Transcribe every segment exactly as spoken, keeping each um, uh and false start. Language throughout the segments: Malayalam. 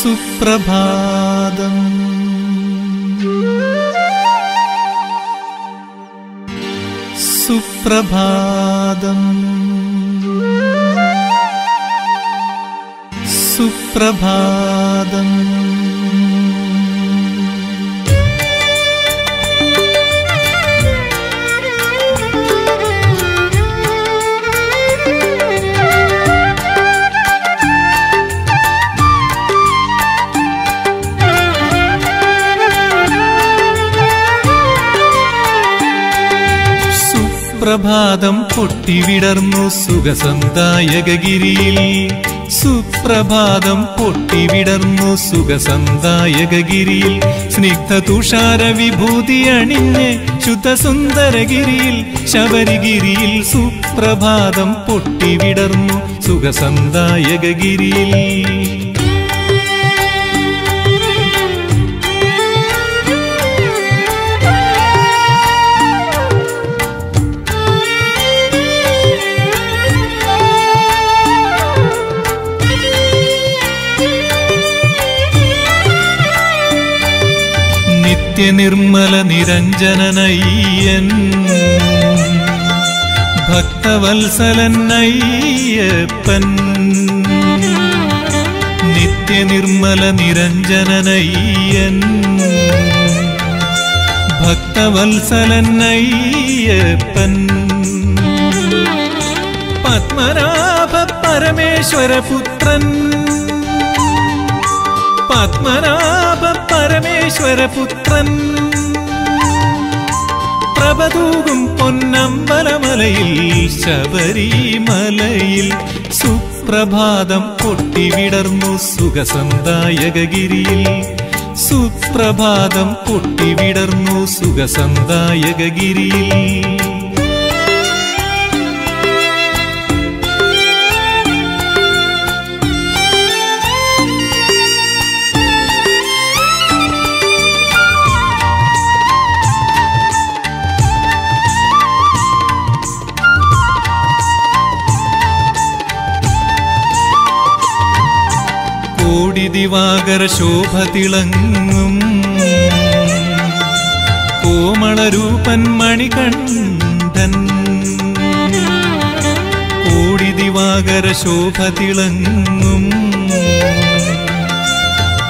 സുപ്രഭാതം സുപ്രഭാതം സുപ്രഭാതം സുപ്രഭാതം പൊട്ടിവിടർന്നു സുഖസന്ധായക ഗിരിയിൽ, സുപ്രഭാതം പൊട്ടിവിടർന്നു സുഖസന്ധായക ഗിരിയിൽ, സ്നിഗ്ധ തുഷാര വിഭൂതി അണിഞ്ഞ് ശുദ്ധസുന്ദരഗിരിയിൽ, ശബരിഗിരിയിൽ സുപ്രഭാതം പൊട്ടിവിടർന്നു സുഖസന്ധായക ഗിരിയിൽ. നിർമ്മല നിരഞ്ജനനയ്യൻ ഭക്തവത്സലൻ അയ്യപ്പൻ, നിത്യനിർമ്മല നിരഞ്ജനനയ്യൻ ഭക്തവത്സലൻ അയ്യപ്പൻ. പത്മനാഭ പരമേശ്വരപുത്രൻ പത്മനാഭ പരമേശ്വരപുത്രൻ, പ്രഭതൂകും പൊന്നമ്പലമലയിൽ ശബരിമലയിൽ, സുപ്രഭാതം പൊട്ടിവിടർന്നു സുഖസന്ധായകഗിരിയിൽ, സുപ്രഭാതം പൊട്ടിവിടർന്നു സുഖസന്ധായകഗിരിയിൽ. ദിവാകര ശോഭ തിളങ്ങും കോമളരൂപൻ മണികണ്ഠൻ, കോടി ദിവാകര ശോഭ തിളങ്ങും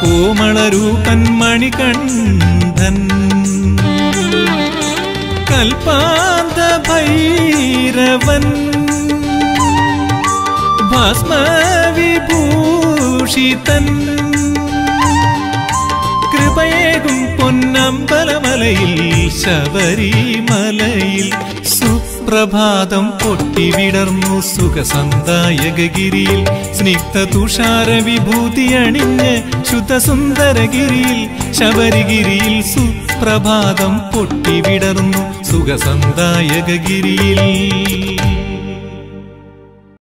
കോമളരൂപൻ മണികണ്ഠൻ, കൽപ്പാന്ത ഭൈരവൻ ഭസ്മവിഭൂഷിതൻ, കൃപയേകും പൊന്നമ്പലമലയിൽ ശബരിമലയിൽ, സുപ്രഭാതം പൊട്ടിവിടർന്നു സുഖസന്ധായകഗിരിയിൽ, സ്നിഗ്ധ തുഷാര വിഭൂതി അണിഞ്ഞ് ശുദ്ധസുന്ദരഗിരിയിൽ, ശബരിഗിരിയിൽ, സുപ്രഭാതം പൊട്ടിവിടർന്നു സുഖസന്ധായകഗിരിയിൽ.